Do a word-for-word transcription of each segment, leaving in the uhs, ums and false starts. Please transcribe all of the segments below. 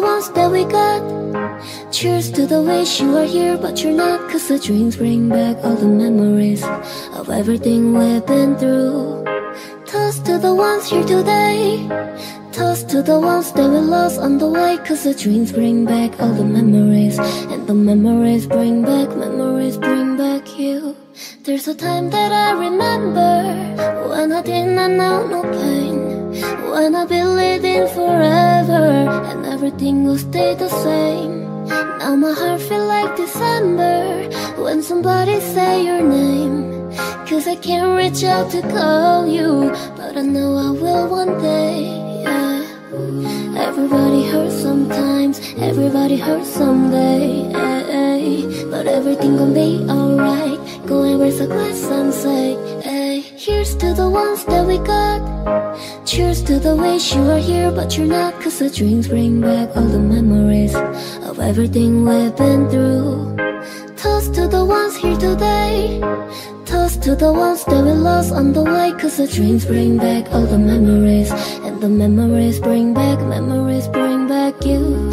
the ones that we got. Cheers to the wish you were here but you're not, cause the drinks bring back all the memories of everything we've been through. Toast to the ones here today, toast to the ones that we lost on the way, cause the dreams bring back all the memories, and the memories bring back, memories bring back you. There's a time that I remember when I didn't know no pain, when I believed in forever and everything will stay the same. Now my heart feels like December when somebody say your name, cause I can't reach out to call you, but I know I will one day. Everybody hurts sometimes, everybody hurts someday, ay, ay. But everything gon' be alright, go and raise a glass and say, ay. Here's to the ones that we got. Cheers to the wish you are here but you're not, cause the drinks bring back all the memories of everything we've been through. Toast to the ones here today, toast to the ones that we lost on the way, cause the dreams bring back all the memories, and the memories bring back, memories bring back you.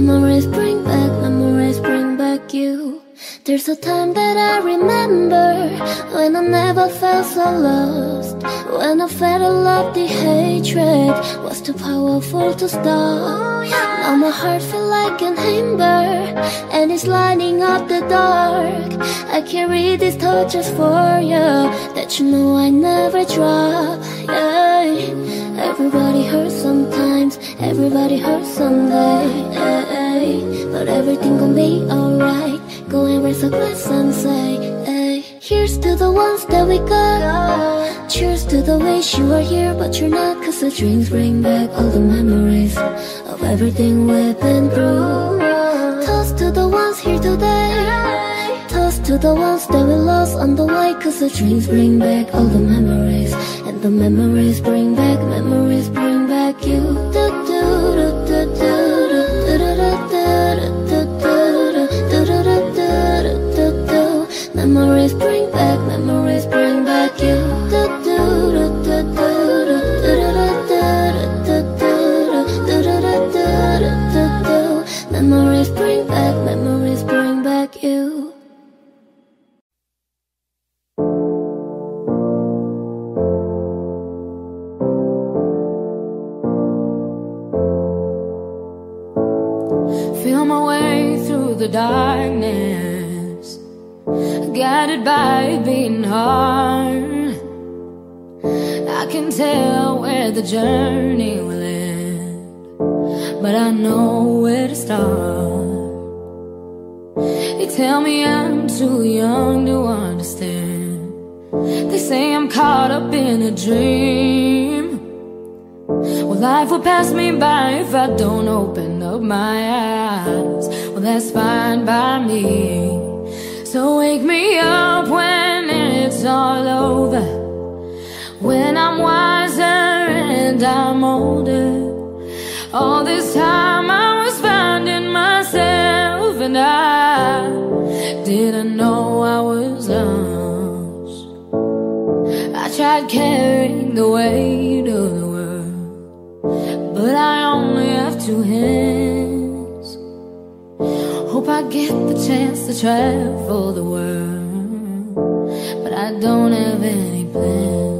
Memories bring back, memories bring back you. There's a time that I remember when I never felt so lost, when I felt all of the hatred was too powerful to stop. Now my heart feels like an ember and it's lighting up the dark. I carry these torches for you that you know I never drop, yeah. Everybody hurts sometimes, everybody hurts someday, yeah. But everything gon' be alright, go and raise a glass and say, ay. Here's to the ones that we got. Cheers to the wish you are here but you're not, cause the drinks bring back all the memories of everything we've been through. Toast to the ones here today, toast to the ones that we lost on the way, cause the drinks bring back all the memories, and the memories bring back, memories bring back you. Memories bring back, memories bring back you. Memories bring back, memories bring back you. Feel my way through the darkness, guided by being hard. I can tell where the journey will end, but I know where to start. They tell me I'm too young to understand, they say I'm caught up in a dream. Well, life will pass me by if I don't open up my eyes. Well, that's fine by me. So wake me up when it's all over, when I'm wiser and I'm older. All this time I was finding myself, and I didn't know I was lost. I tried carrying the weight of the world, but I only have two hands. Hope I get the chance to travel the world, but I don't have any plans.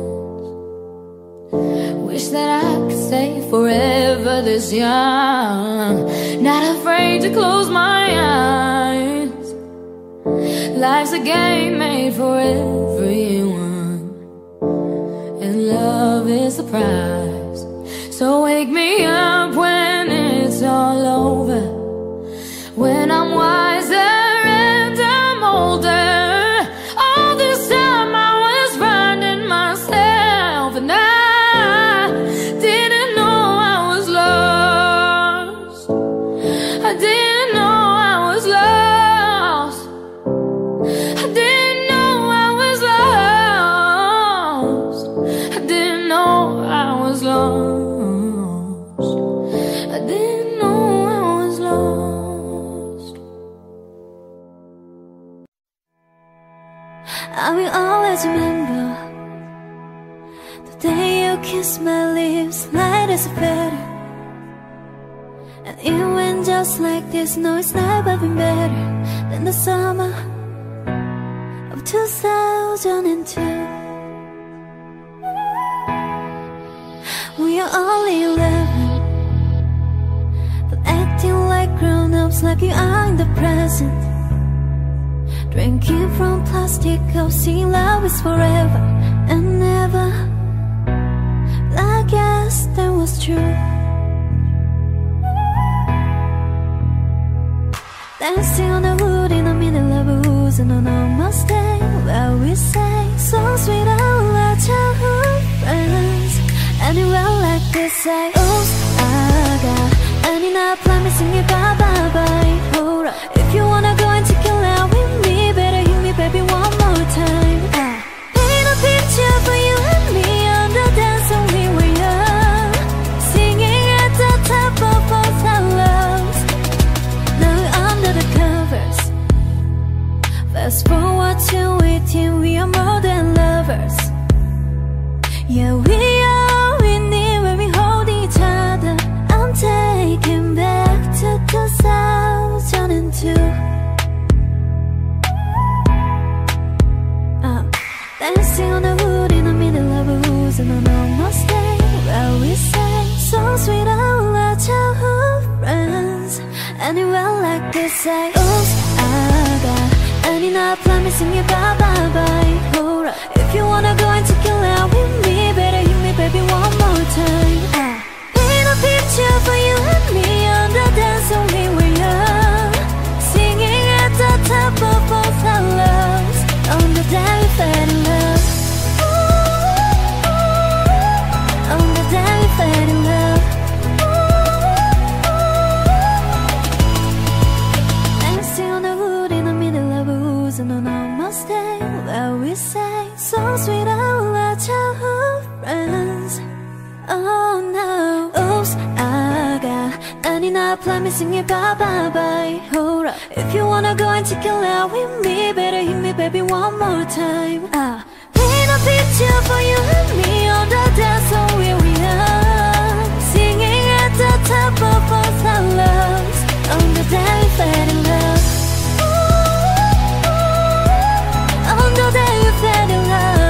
Wish that I could stay forever this young, not afraid to close my eyes. Life's a game made for everyone, and love is the prize. So wake me up when it's all over, when I'm wiser and I'm older. All this time I was finding myself, and I didn't know I was lost. I didn't know I was lost. I didn't know I was lost. I didn't know I was lost. I didn't know I was lost. I will always remember The day you kissed my lips, light as a feather, and it went just like this. No, it's never been better than the summer of two thousand two. We are only eleven, but acting like grown-ups, like you are in the present. Drinking from plastic cups, seeing love is forever and never. But I guess that was true. Dancing on the hood in the middle of a woods, and I know my stay where we sang so sweet all our childhood friends. Anywhere like this, I oops, I got, and you're not promising you bye bye bye. Hold up, if you wanna go and take your love with me, better hit me, baby, one more time. Uh, paint a picture for you and me on the dance and we were young, singing at the top of both our lungs. Now we're under the covers. Fast forward to eighteen, we are more than lovers. Yeah, we are all we need when we hold each other. I'm taking back to two thousand two. Dancing on the wood in the middle of a woods, and I know my stay where we sang so sweet all our childhood friends. Anywhere like this, I oops, I got, and you're not promising you bye bye bye. Hold up, if you wanna go and take your love with me, better hit me, baby, one more time. Uh, paint a picture for you and me on the dance when we were young, singing at the top of both our lungs on the day we fell in love. Sweet all our childhood friends. Oh no, oops, I got, and you're not promising you bye bye bye. Hold up, if you wanna go and take a love with me, better hit me, baby, one more time. Uh, paint a picture for you and me on the dance floor where we are, singing at the top of both our lungs on the day we fell in love. On the day we fell in love.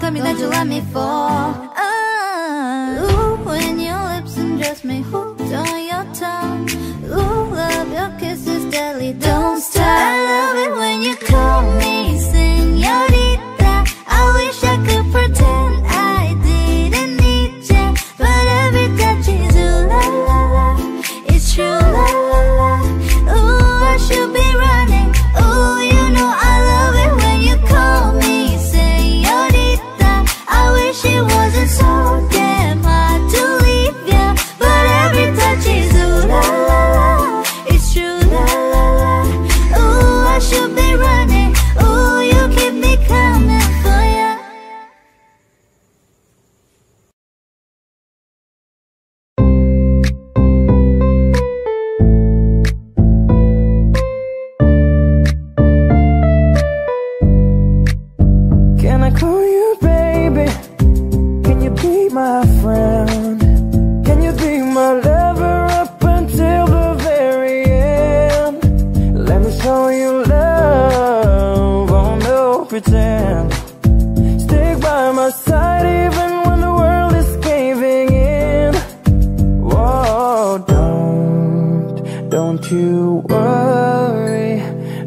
Coming that you let me fall. Oh, when your lips and just may hold on your tongue. Ooh, love, your kiss is deadly, don't stop. I love it when you call me señorita. I wish I could pretend I didn't need you, but every touch is ooh la la la. It's true la la la. Ooh, I should be running. Ooh, you know I love it when you call me señorita. I wish it wasn't so damn hard to leave you, but every touch is ooh la la la. It's true la la la. Ooh, I should be running. Ooh, you keep me coming for ya. Can I call you baby? Can you be my friend? Can you be my lover up until the very end? Let me show you love, oh no pretend. Stick by my side even when the world is caving in. Whoa, don't, don't you worry,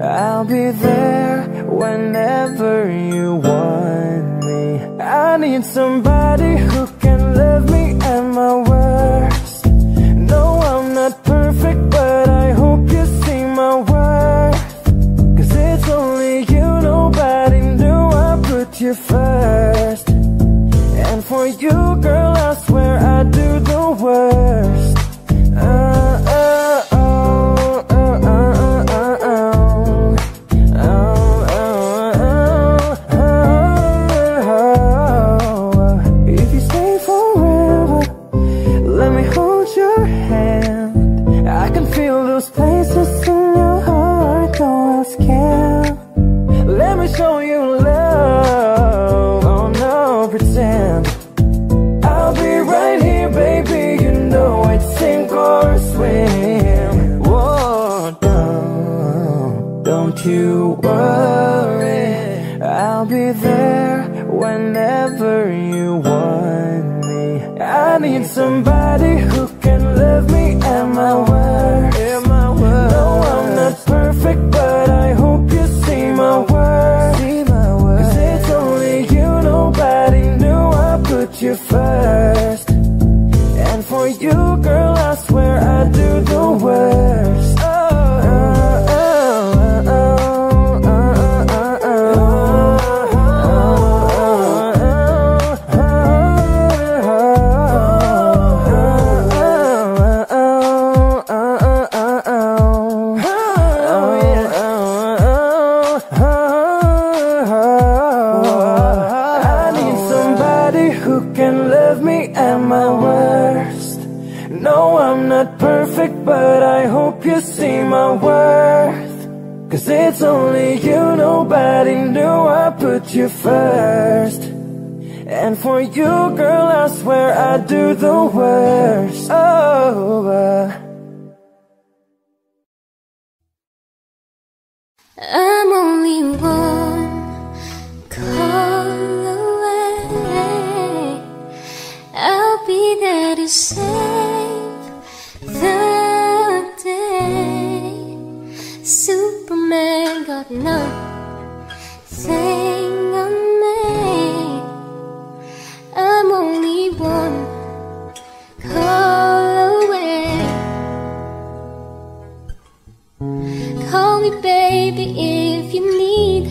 I'll be there whenever you want. I need somebody who can love me at my worst. No, I'm not perfect, but I hope you see my worth. Cause it's only you, nobody knew I put you first. And for you, girl, I swear I do the worst. Uh, uh, oh, uh, uh, uh, uh, oh. You worry, I'll be there whenever you want me. I need somebody who can love me at my worst. No, I'm not perfect, but I hope you see my worth. Cause it's only you, nobody knew I put you first. And for you, girl, I swear I do the worst. But I hope you see my worth. Cause it's only you, nobody knew I put you first. And for you, girl, I swear I do the worst. Oh, uh. I'm only one call away. I'll be there to save the Superman got nothing on me. I'm only one call away. Call me baby if you need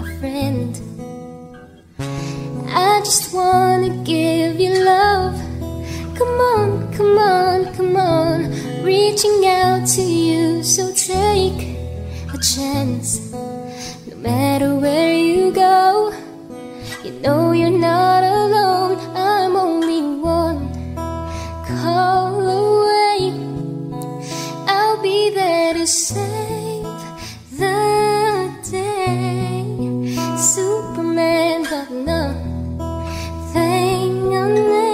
a friend. I just wanna give you love. Come on, come on, come on. Reaching out to you, so take a chance. No matter where you go, you know you're not alone. I'm only one call away. I'll be there to save the day. Superman got nothing on me.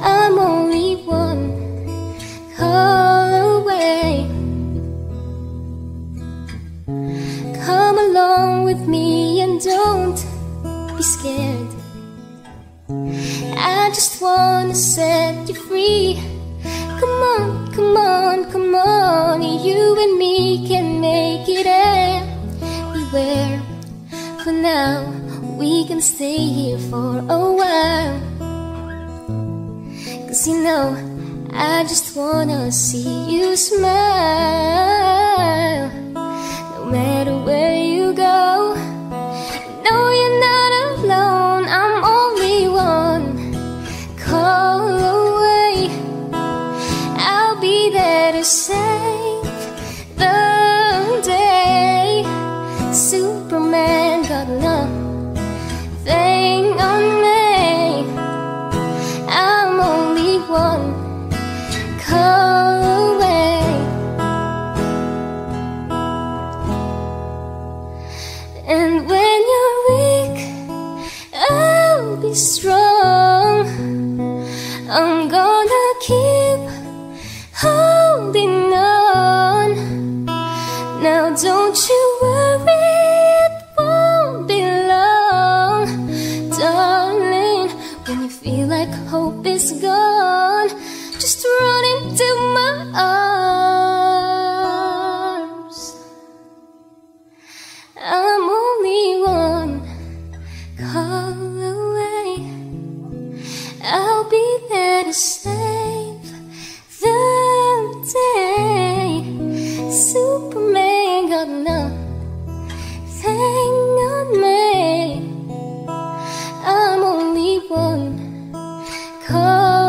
I'm only one call away. Come along with me and don't be scared. be. Come on, come on, come on, you and me can make it anywhere. For now, we can stay here for a while, 'cause you know, I just wanna see you smile. No matter where you go, no, you're not alone, I'm only one call away. I'll be there to save the day. Superman got nothing on me, I'm only one call away. And when you're weak, I'll be strong. I'm gonna keep holding on. Now don't you worry, it won't be long, darling. When you feel like hope is gone, just run into my arms. I'm only one call away. I'll be there to save the day. Superman got nothing on me, I'm only one call.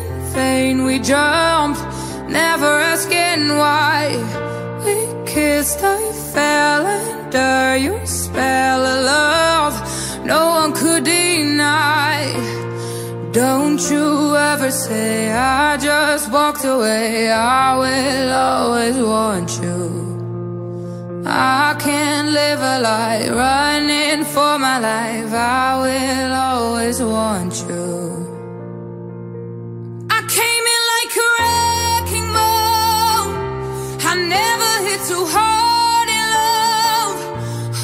In vain we jumped, never asking why. We kissed, I fell under your spell of love, no one could deny. Don't you ever say I just walked away. I will always want you. I can't live a lie, running for my life. I will always want you. Too hard in love,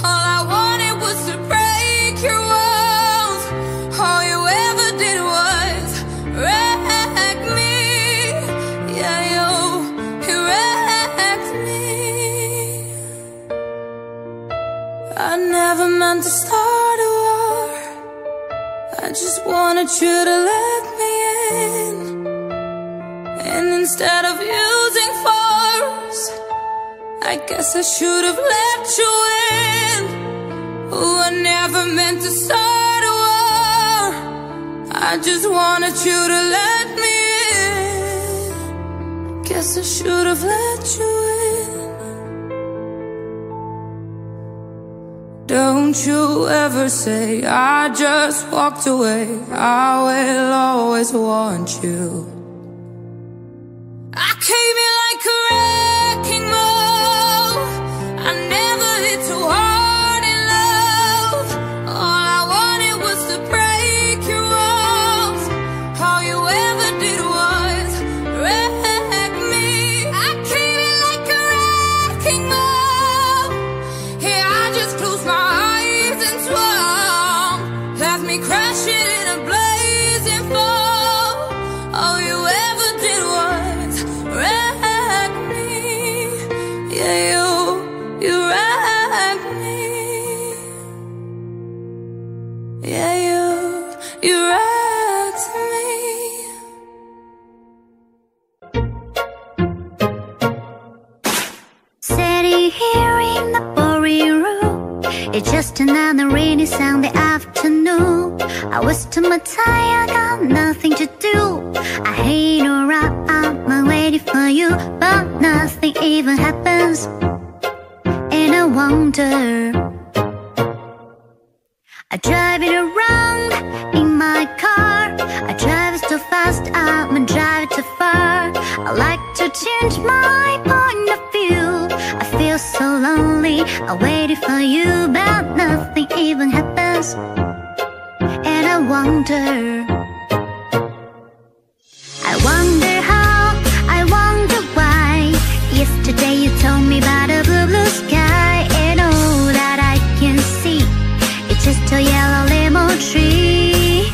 all I wanted was to break your walls. All you ever did was wreck me. Yeah, you, you wrecked me. I never meant to start a war, I just wanted you to let me in. And instead of using force, I guess I should have let you in. Oh, I never meant to start a war, I just wanted you to let me in. Guess I should have let you in. Don't you ever say I just walked away. I will always want you. I came in like a wrecking ball, I never hit too hard in love. All I wanted was to break your walls. All you ever did was wreck me. I came in like a wrecking ball. Here I just closed my eyes and swung, left me crashing in a blazing fall. All you ever did was wreck me. Yeah, you. You wrecked me. Yeah, you, you wrecked me. Sitting here in the boring room, it's just another rainy Sunday afternoon. I was too much tired, I got nothing to do. I hate to wrap up, I'm waiting for you, but nothing even happens. And I wonder, I drive it around in my car. I drive it too fast, I'm and drive it too far. I like to change my point of view. I feel so lonely, I waited for you, but nothing even happens. wonder. I wonder how, I wonder why. Yesterday you told me about a blue, blue sky, and all that I can see, it's just a yellow lemon tree.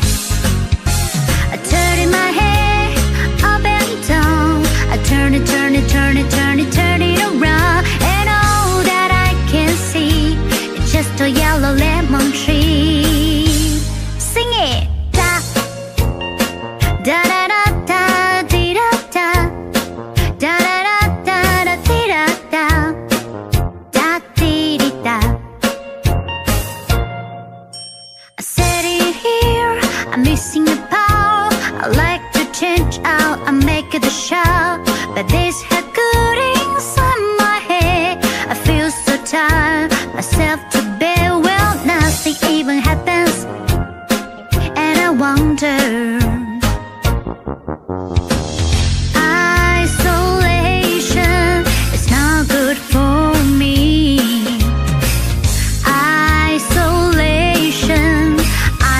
I turn my head up and down, I turn it, turn it, turn it, turn it, turn it around, and all that I can see, it's just a yellow lemon tree. Sing it! Da, da, da, da. Missing the power, I like to change out, I make it a shout, but this had good inside my head, I feel so tired, myself to bear, well nothing even happens, and I wonder. Isolation is not good for me. Isolation,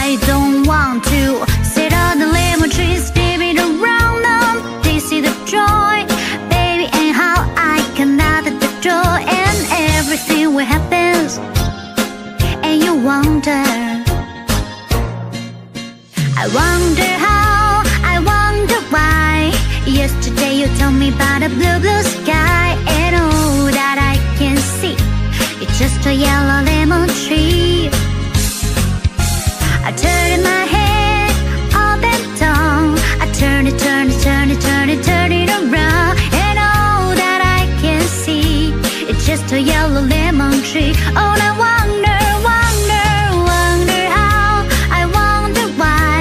I don't want to sit on the lemon tree, spinning around them. This is the joy, baby, and how I cannot at the door, and everything will happen, and you wonder. I wonder how, I wonder why. Yesterday you told me about a blue, blue sky, and all that I can see, it's just a yellow lemon tree. I turn my head up and down, I turn it, turn it, turn it, turn it, turn it around, and all that I can see, it's just a yellow lemon tree. Oh, I wonder, wonder, wonder how, I wonder why.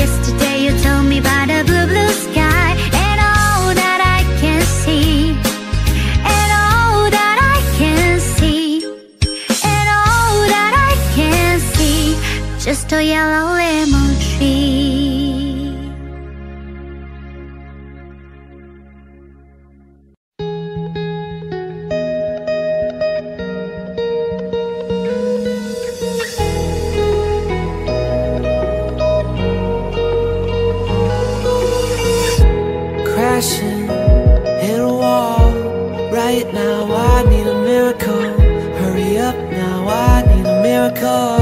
Yesterday you told me about a blue, blue sky, and all that I can see, and all that I can see, and all that I can see, just a yellow lemon tree. Crashing, hit a wall. Right now I need a miracle. Hurry up now, I need a miracle.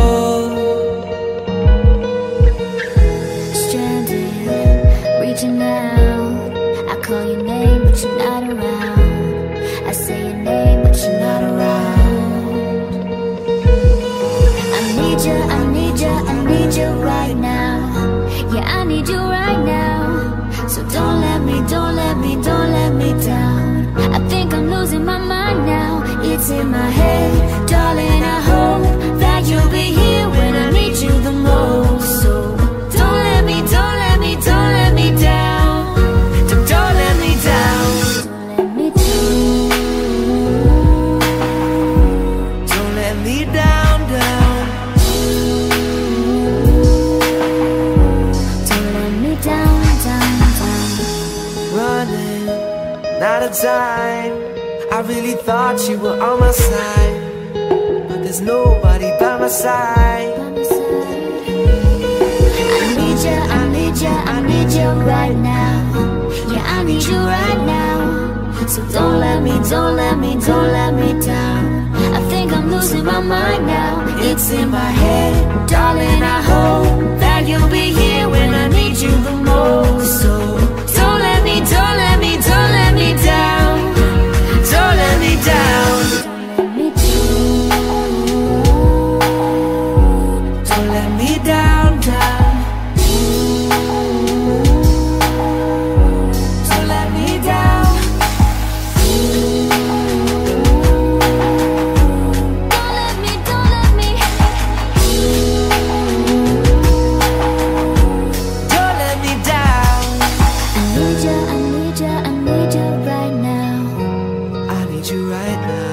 It's in my head, darling, I hope that you'll be here when I need you the most. So don't let me, don't let me, don't let me down. Don't, don't let me down. Don't let me down. Don't let me down, down. Don't let me down, down, down. Running out of time, I really thought you were on my side, but there's nobody by my side. I need you, I need you, I need you right now. Yeah, I need you right now. So don't let me, don't let me, don't let me down. I think I'm losing my mind now. It's in my head, darling, I hope that you'll be here when I need you the most. So don't let me, don't let me, don't let me down. Don't let me down. Don't let me down. Don't let me down, down. Don't let me down. Don't let me, don't let me. Don't let me down. I need you, I need you, I need you right now. You right now.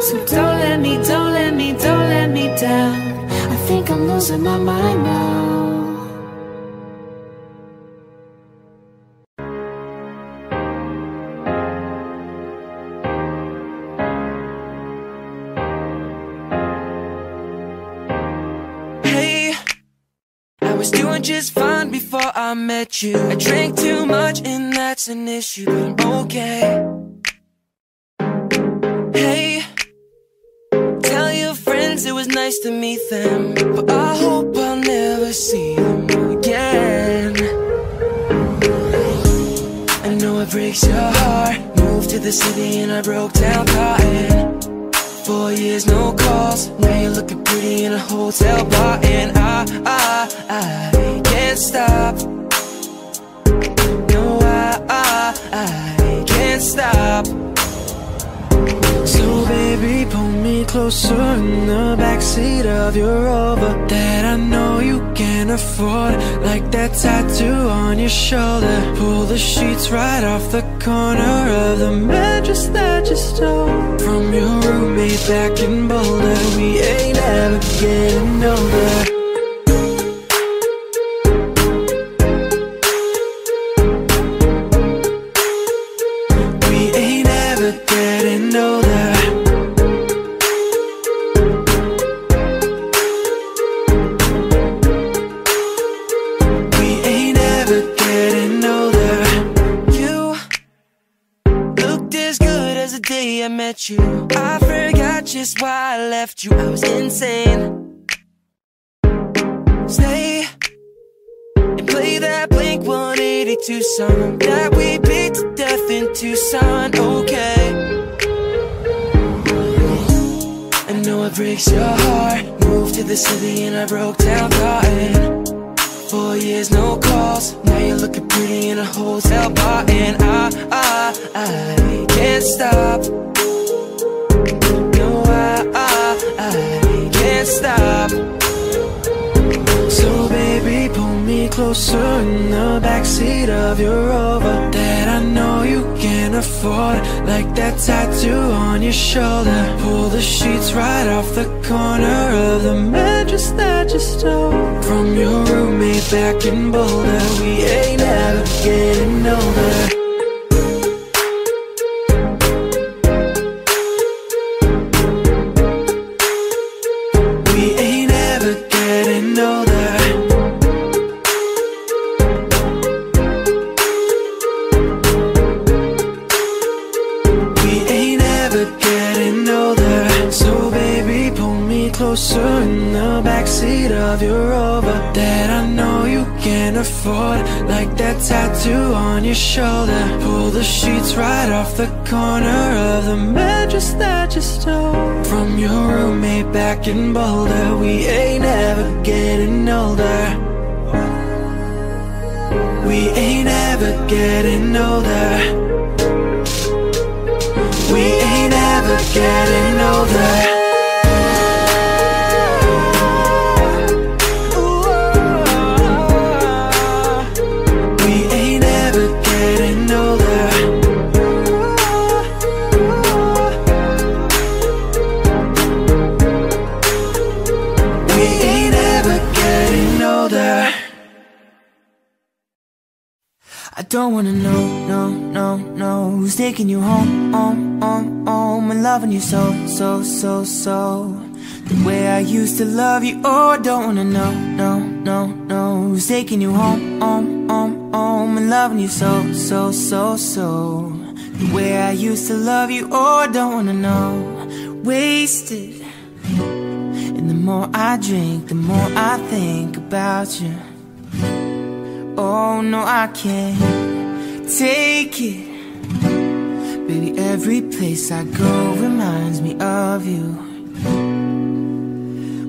So don't let me, don't let me, don't let me down. I think I'm losing my mind now. was doing just fine before I met you. I drank too much and that's an issue, but I'm okay. Hey, tell your friends it was nice to meet them, but I hope I'll never see them again. I know it breaks your heart. Moved to the city and I broke down crying. Four years, no calls. Now you're looking pretty in a hotel bar, and I, I, I can't stop. No, I, I, I can't stop. So baby, pull me closer in the backseat of your Rover that I know you can afford, like that tattoo on your shoulder. Pull the sheets right off the corner of the mattress that you stole from your roommate back in Boulder. We ain't ever getting older. You. I forgot just why I left you. I was insane. Stay and play that Blink one eighty-two song that we beat to death in Tucson. Okay, I know it breaks your heart. Moved to the city and I broke down crying. Four years, no calls. Now you're looking pretty in a hotel bar, and I, I, I can't stop. I can't stop. So baby, pull me closer in the backseat of your Rover that I know you can afford, like that tattoo on your shoulder. Pull the sheets right off the corner of the mattress that you stole from your roommate back in Boulder. We ain't ever getting older. In the backseat of your Rover that I know you can afford, like that tattoo on your shoulder. Pull the sheets right off the corner of the mattress that you stole from your roommate back in Boulder. We ain't ever getting older. We ain't ever getting older. We ain't ever getting older. Don't wanna know, no, no, no, who's taking you home, home, home, home, and loving you so, so, so, so, the way I used to love you. Oh, I don't wanna know, no, no, no, who's taking you home, home, home, home, and loving you so, so, so, so, the way I used to love you. Oh, I don't wanna know. Wasted, and the more I drink, the more I think about you. Oh no, I can't take it. Baby, every place I go reminds me of you.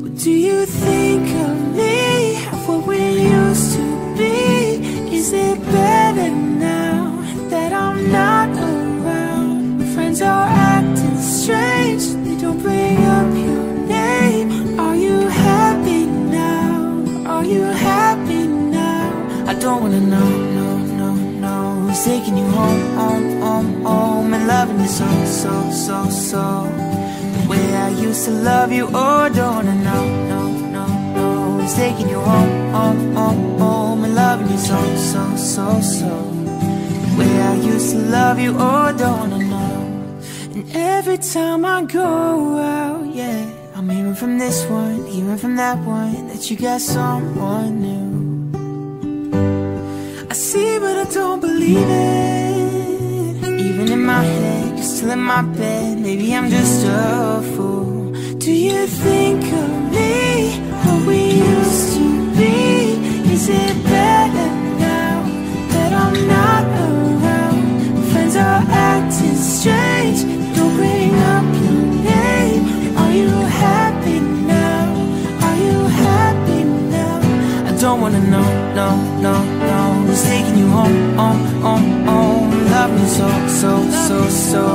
Well, do you think of me, of what we used to be? Is it better now that I'm not around? My friends are acting strange, they don't bring up your name. Are you happy now? Are you happy now? I don't wanna know, no, no, no, who's taking you home, home, home, home, and loving you so, so, so, so, the way I used to love you. Oh, I don't wanna know, no, no, no, who's taking you home, home, home, home, and loving you so, so, so, so, the way I used to love you. Oh, I don't wanna know. And every time I go out, yeah, I'm hearing from this one, hearing from that one, that you got someone new. don't believe it. Even in my head, you're still in my bed. Maybe I'm just a fool. Do you think of me, what we used to be? Is it better now that I'm not around? My friends are acting strange, don't bring up your name. Are you happy now? Are you happy now? I don't wanna know, no, no, no. Who's taking you home, home, home, home? Love me so, so, so, so.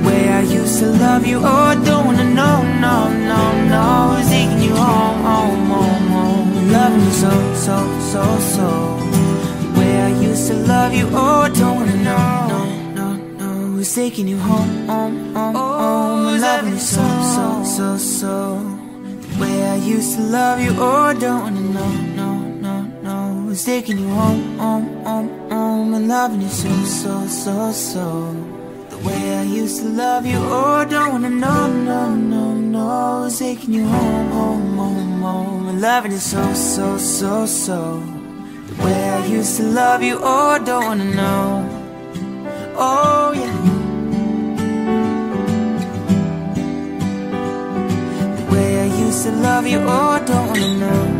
The way I used to love you, oh, I don't wanna know, no, no, no. Who's taking you home, home, home, home? Love me so, so, so, so. The way I used to love you, oh, I don't wanna know, no, no, no. Who's taking you home, home, home, home? Love me so, so, so, so. The way I used to love you, oh, I don't wanna know, no. Who's taking you home, home, home, home? And loving you so, so, so, so. The way I used to love you, oh, I don't wanna know, no, no, no. Who's taking you home, home, home, home? And loving you so, so, so, so. The way I used to love you, oh, I don't wanna know. Oh, yeah. The way I used to love you, oh, I don't wanna know.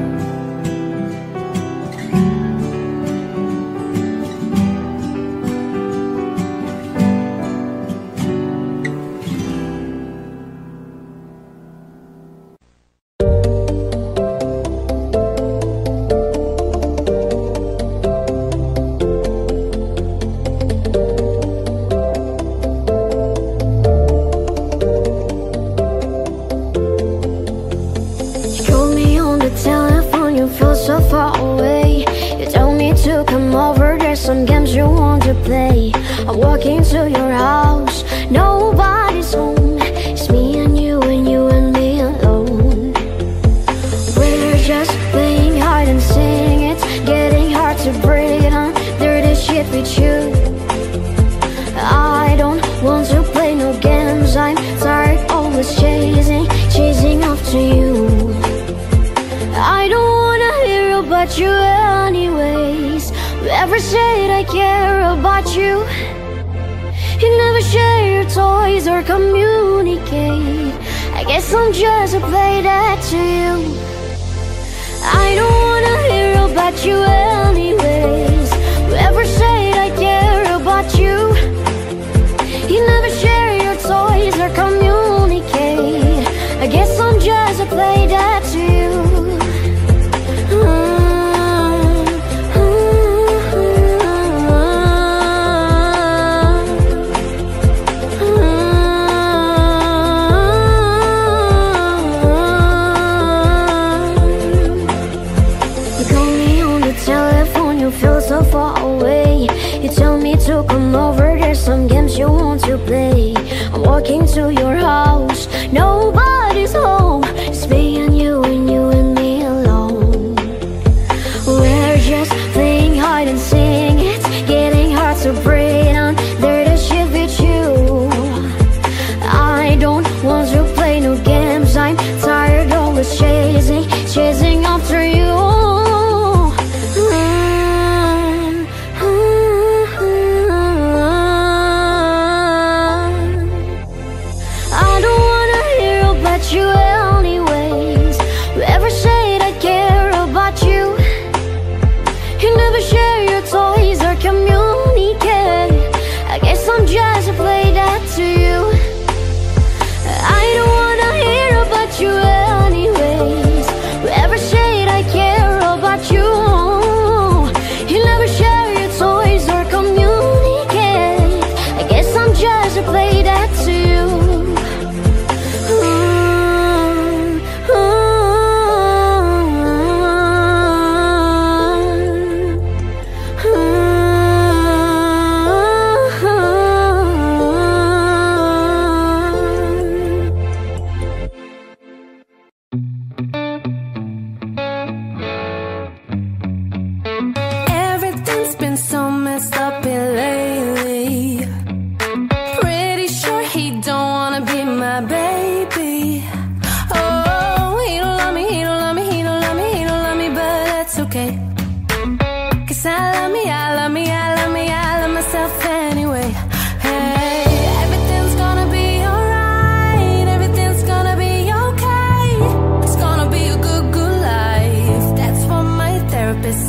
Cause I love me, I love me, I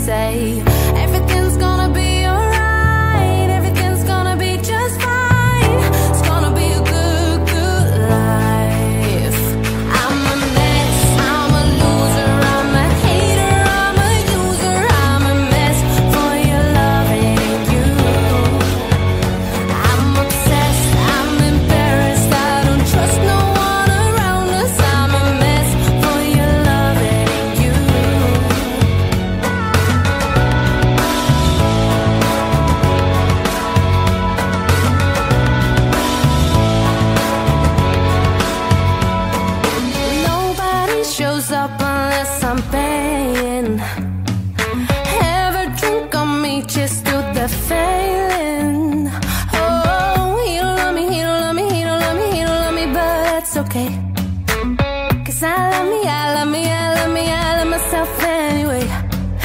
say everything's gonna be alright, everything's gonna be just fine. It's gonna be a good, good life. I'm a mess, I'm a loser, I'm a hater, I'm a user, I'm a mess for your loving you. I'm obsessed, I'm embarrassed, I don't trust no one around us. I'm a mess for your loving you. Nobody shows up unless I'm paying. Have a drink on me just till they're failing. Oh, you don't love me, you don't love me, you don't love me, you don't love me, but that's okay. Cause I love me, I love me, I love me, I love myself anyway.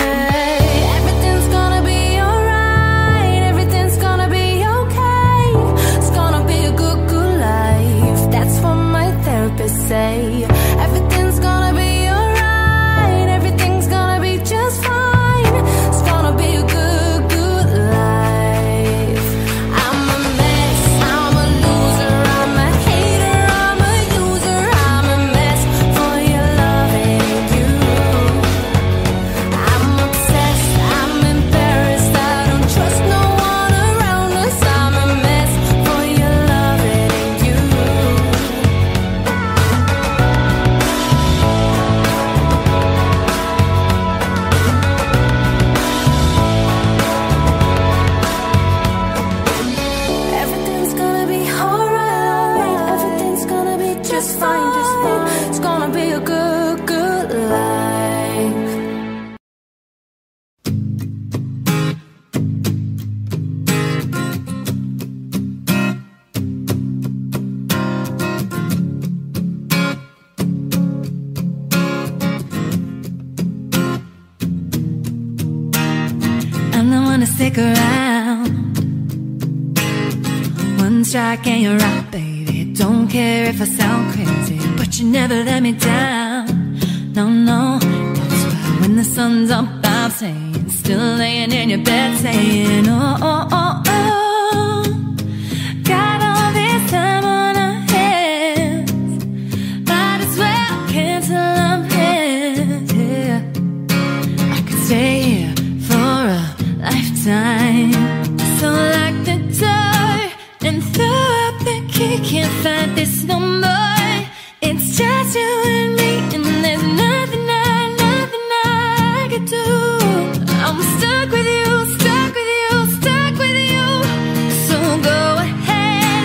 Hey, everything's gonna be alright, everything's gonna be okay. It's gonna be a good, good life. That's what my therapist say. Everything's gonna be alright, everything's gonna be just fine. It's gonna be a good, good life. I'm a mess, I'm a loser, I'm a hater, I'm a user, I'm a mess for your loving you. I'm obsessed, I'm embarrassed, I don't trust no one around us. I'm a mess for your loving you. Everything's gonna be alright, everything's gonna be just fine, just fine. It's gonna be a good, good life. I'm the one to stick around. One strike and you're out, baby. Don't care if I sound crazy, but you never let me down. No, no. That's why when the sun's up, I'm saying, still laying in your bed, saying, oh, oh, oh, oh. Got all this time on our hands. Might as well cancel our plans. Yeah. I could stay here for a lifetime. So lock the door and throw up the key. Can't fight this no more. It's just you and me, and there's nothing I, nothing I could do. I'm stuck with you, stuck with you, stuck with you. So go ahead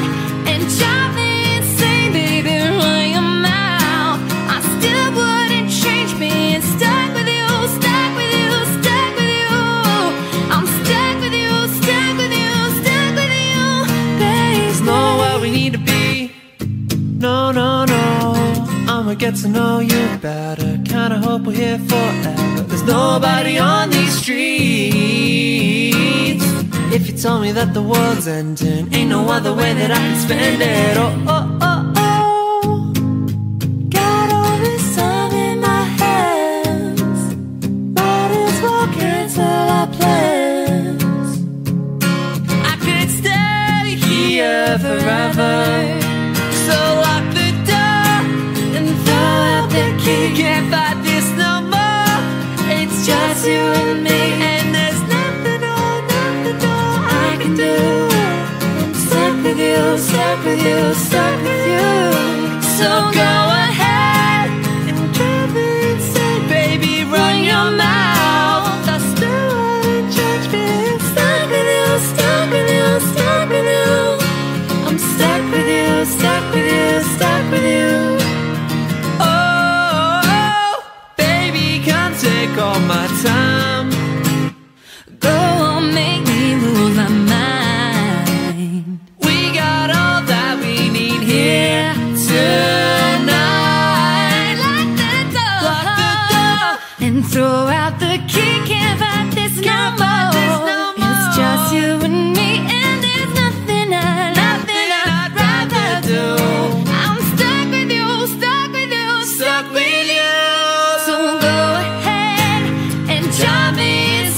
and drive me insane, baby. Run your mouth. I still wouldn't change being stuck with you, stuck with you, stuck with you. I'm stuck with you, stuck with you, stuck with you, baby. Know where we need to be. No, no, no. I'ma get to know you better. Kinda hope we're here forever. There's nobody on these streets. If you told me that the world's ending, ain't no other way that I can spend it. Oh, oh, oh, oh. Got all this time in my hands. Might as well cancel our plans. I could stay here forever. So lock the door and throw out the key. Can't fight this no more. It's just you and me, and there's nothing, oh, nothing, oh, I can do. I'm stuck with you, stuck with you, stuck with you. So go ahead and drive me insane, baby. Run your mouth. I still wouldn't change being stuck with you, stuck with you, stuck with you. I'm stuck with you, stuck with you, stuck with you. Oh, oh, oh, baby, can't take all my time. Go on, make me lose my mind. We got all that we need here tonight. Lock the door, Lock the door, and throw out the key. Can't fight this no Can't fight this no more. more. It's just you and me, and there's nothing I, nothing I'd rather do. I'm stuck with you, stuck with you, stuck with you. So go ahead and drive me insane.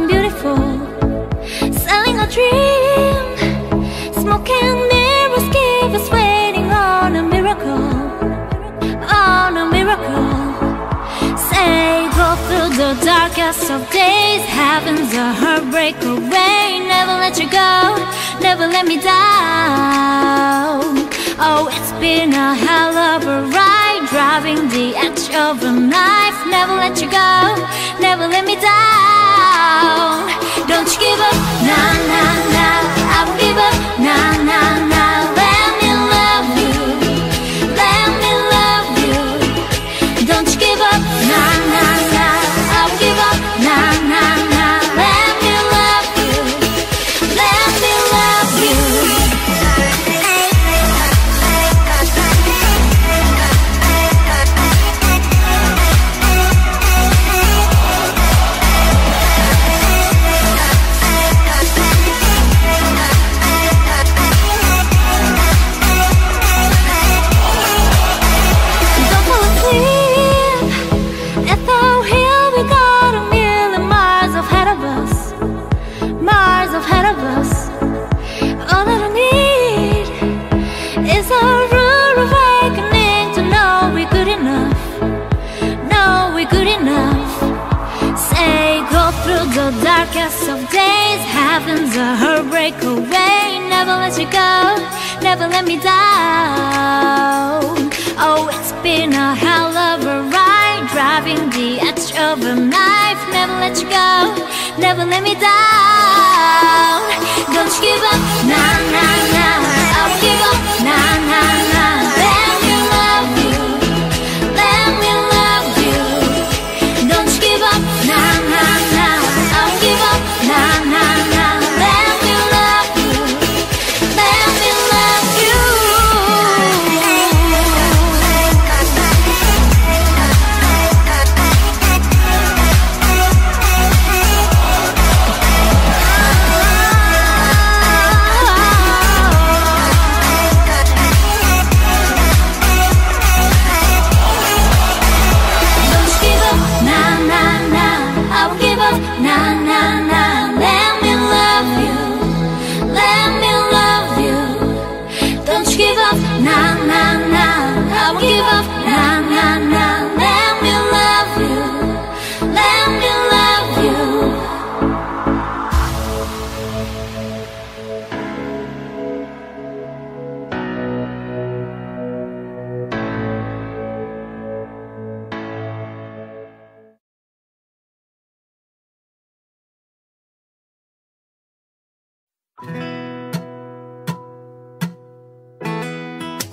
something beautiful, selling a dream. Smoke and mirrors keep us waiting on a miracle, on a miracle. Say, go through the darkest of days, heaven's a heartbreak away. Never let you go, never let me down. Oh, it's been a hell of a ride, driving the edge of a knife. Never let you go, never let me down. Don't you give up, nah, nah, nah. I won't give up, nah, nah, nah. Let me love you, let me love you. Don't you give up, nah, nah, nah. I won't give up, nah, nah, nah. Let me love you, let me love you. Darkest of days, heaven's a heartbreak away. Never let you go, never let me down. Oh, it's been a hell of a ride, driving the edge of a knife. Never let you go, never let me down. Don't you give up, nah, nah, nah. I won't give up, nah, nah, nah. Let me love you, let me love you. Don't you give up, nah, nah, nah. Give up, nah, nah, nah. Let me love you, let me love you. Don't you give up, nah, nah, nah. I won't give up, nah, nah.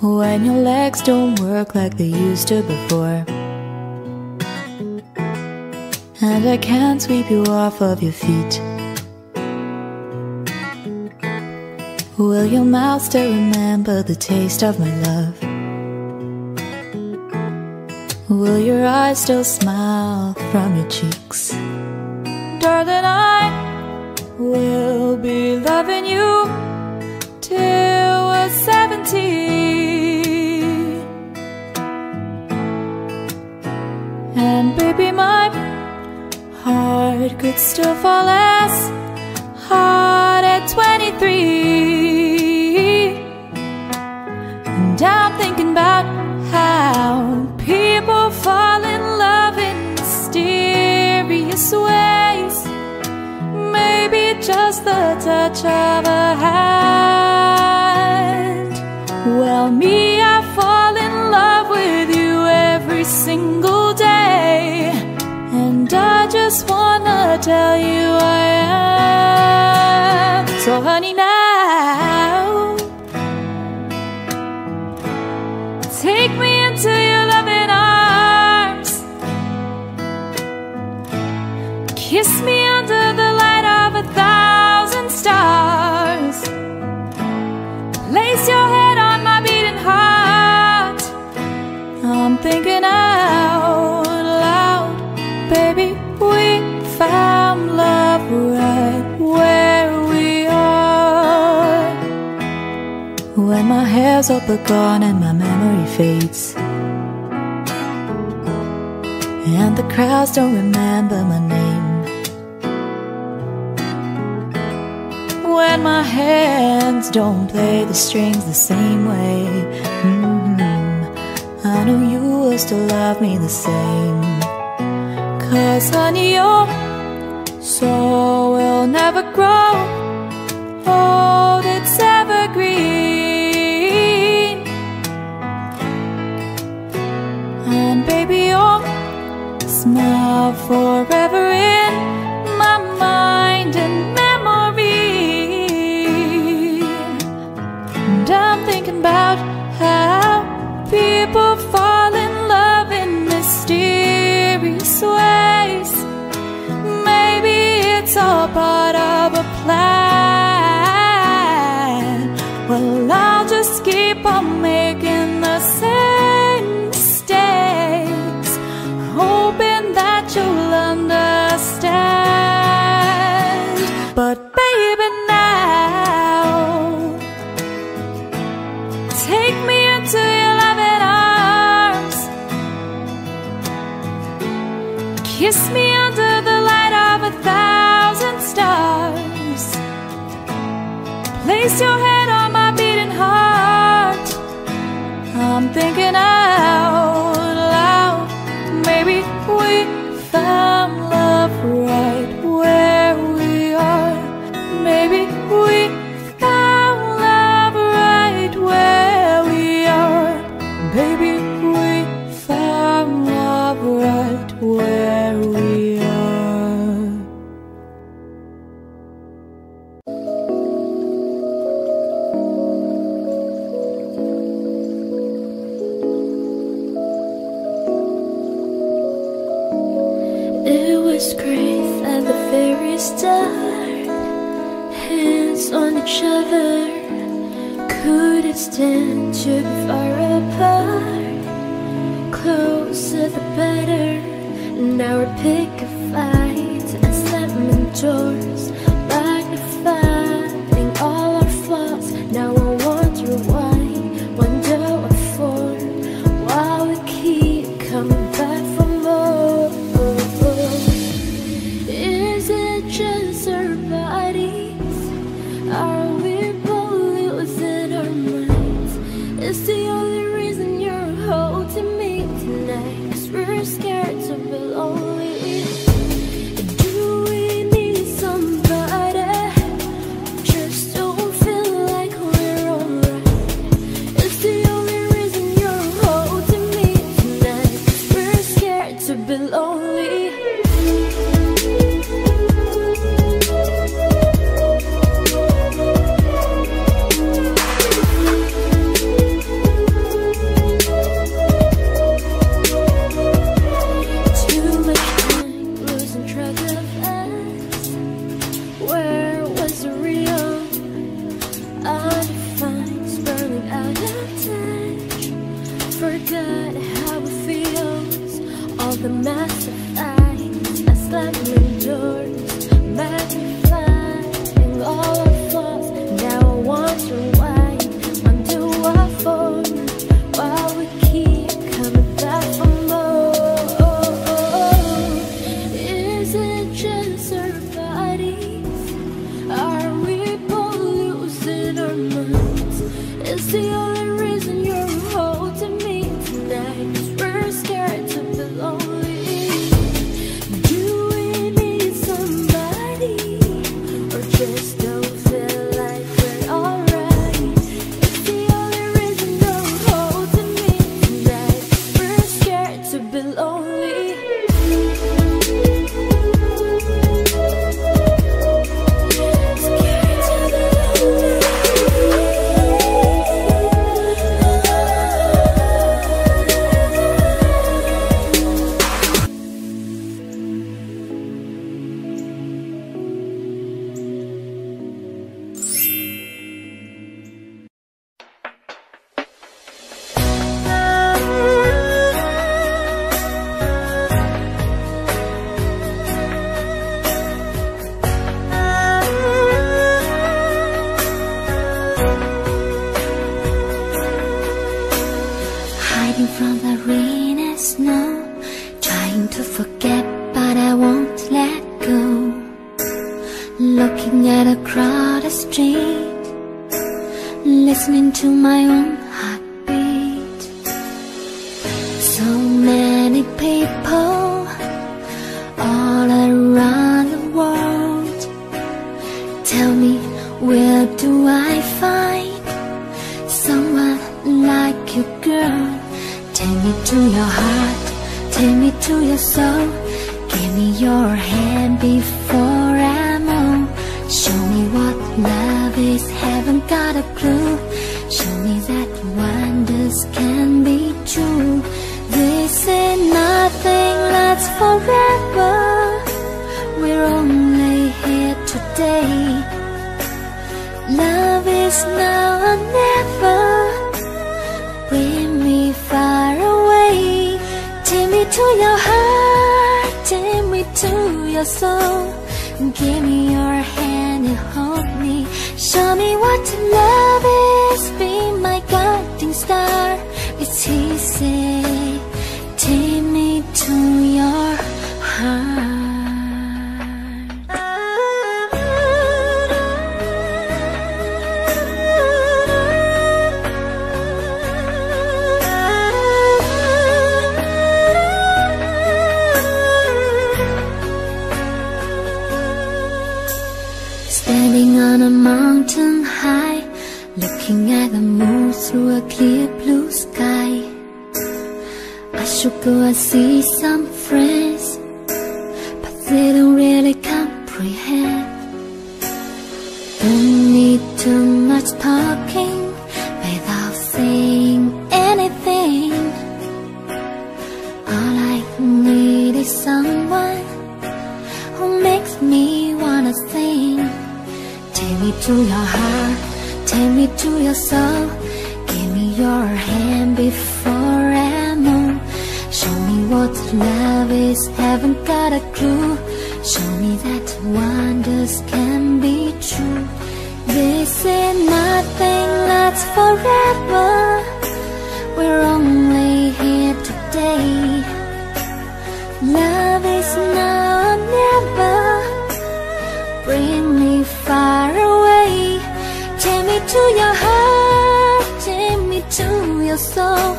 When your legs don't work like they used to before, and I can't sweep you off of your feet, will your mouth still remember the taste of my love? Will your eyes still smile from your cheeks? Darling, I will be loving you till we're seventy. And baby, my heart could still fall as hard at twenty-three. And I'm thinking about how people fall in love in mysterious ways. Maybe just the touch of a hand. Well, me, I fall in love with you every single day, and I just wanna tell you I am. So honey, now take me into your loving arms, kiss me under the light of a thousand stars, place your head on my beating heart. I'm thinking out loud, baby, we found love right where we are. When my hair's all but gone and my memory fades, and the crowds don't remember my name, when my hands don't play the strings the same way. Mm-hmm. I know you will still love me the same, 'cause honey, your soul will never grow old, it's evergreen. And baby, your smile forever in my mind and memory. And I'm thinking about how people fall in love in mysterious ways. Maybe it's all part of a plan. Well, I'll just keep on making the same mistakes, hoping that you'll understand. But baby, now take me into your loving arms, kiss me under the light of a thousand stars, place your hand on my beating heart. I'm thinking out loud, maybe we found love right where we are. Maybe we found love right where we are. Baby, we found love right where we are. It was great at the very start, hands on each other, couldn't stand to be far apart. Closer the better, now we pick a fight and slamming doors, magnifying all our flaws. Now I wonder why, wonder what for, why we keep coming back for more. Is it just our bodies? Are we both losing our minds? It's the only reason you're holding me tonight, 'cause we're scared to be lonely. Do we need somebody? Just don't feel like we're alright. It's the only reason you're holding me tonight, 'cause we're scared to be lonely. Scared to be lonely. Do we need some listening to my own heartbeat. So many people all around the world, tell me, where do I find someone like you, girl? Take me to your heart, take me to your soul. Give me your hand before I'm old. Show me what love is, haven't got a clue. Show me that wonders can be true. This ain't nothing lasts forever. We're only here today. Love is now or never. Bring me far away. Take me to your heart, take me to your soul. Give me your hand and hold me. Show me what love is. Be my guiding star. It's easy. Take me to your heart. Standing on a mountain high, looking at the moon through a clear blue sky. I should go and see some friends, but they don't really comprehend. Don't need too much talking without saying anything. All I need is someone who makes me wanna sing. Take me to your heart, take me to your soul. Give me your hand before I'm old. Show me what love is, haven't got a clue. Show me that wonders can be true. This ain't nothing that's forever. We're only here today. Love is now or never. Bring me far away. Take me to your heart, take me to your soul.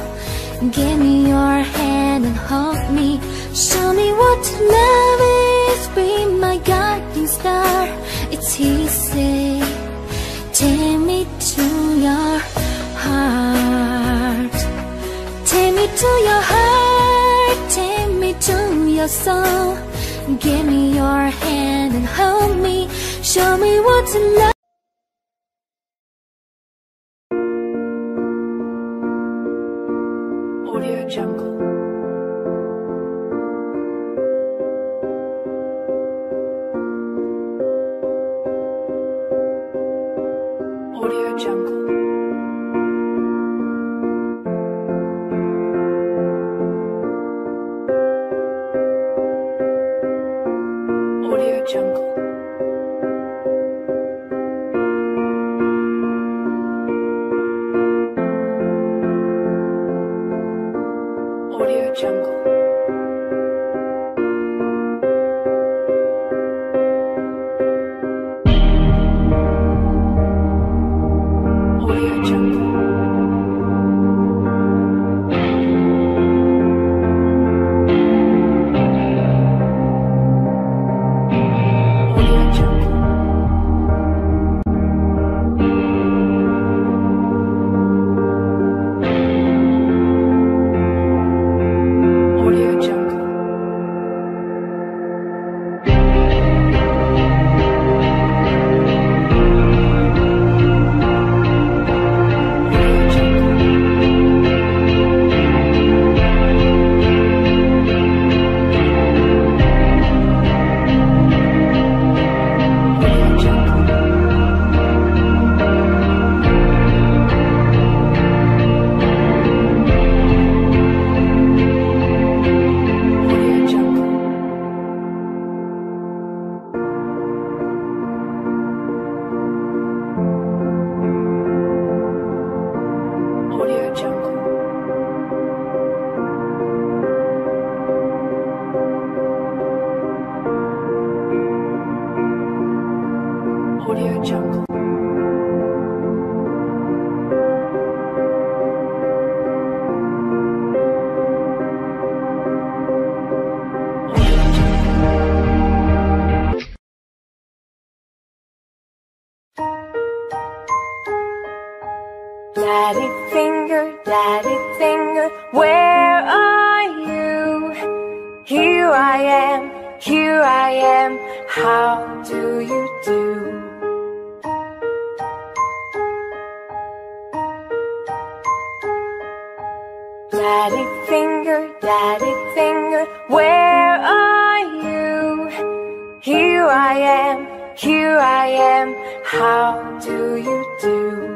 Give me your hand and hold me. Show me what love is, be my guiding star. It's easy. Take me to your heart. Take me to your heart, take me to your soul. Give me your hand and hold me. Show me what to love. Audio Jungle. Audio Jungle. Audio Jungle. Audio Jungle. Audio Jungle. Audio Jungle. Daddy finger, daddy finger, where are you? Here I am, here I am, how do you do? Daddy finger, daddy finger, where are you? Here I am, here I am, how do you do?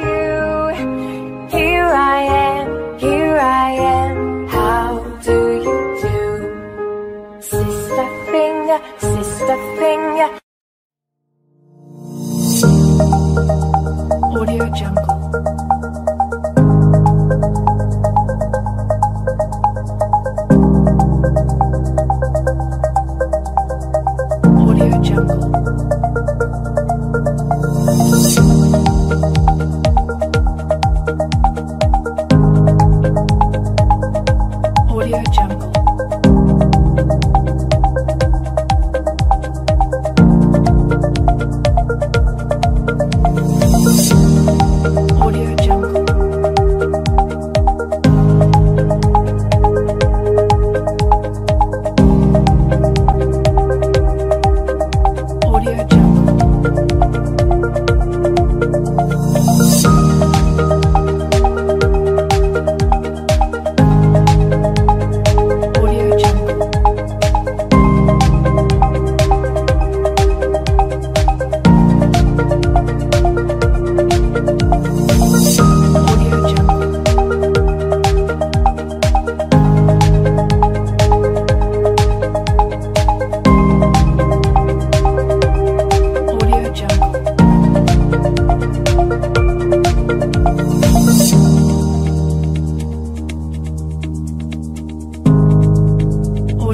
Here I am, here I am, how do you do? Sister finger, sister finger, Audio Jungle. Audio Jungle. Audio Jungle.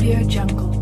Audio Jungle.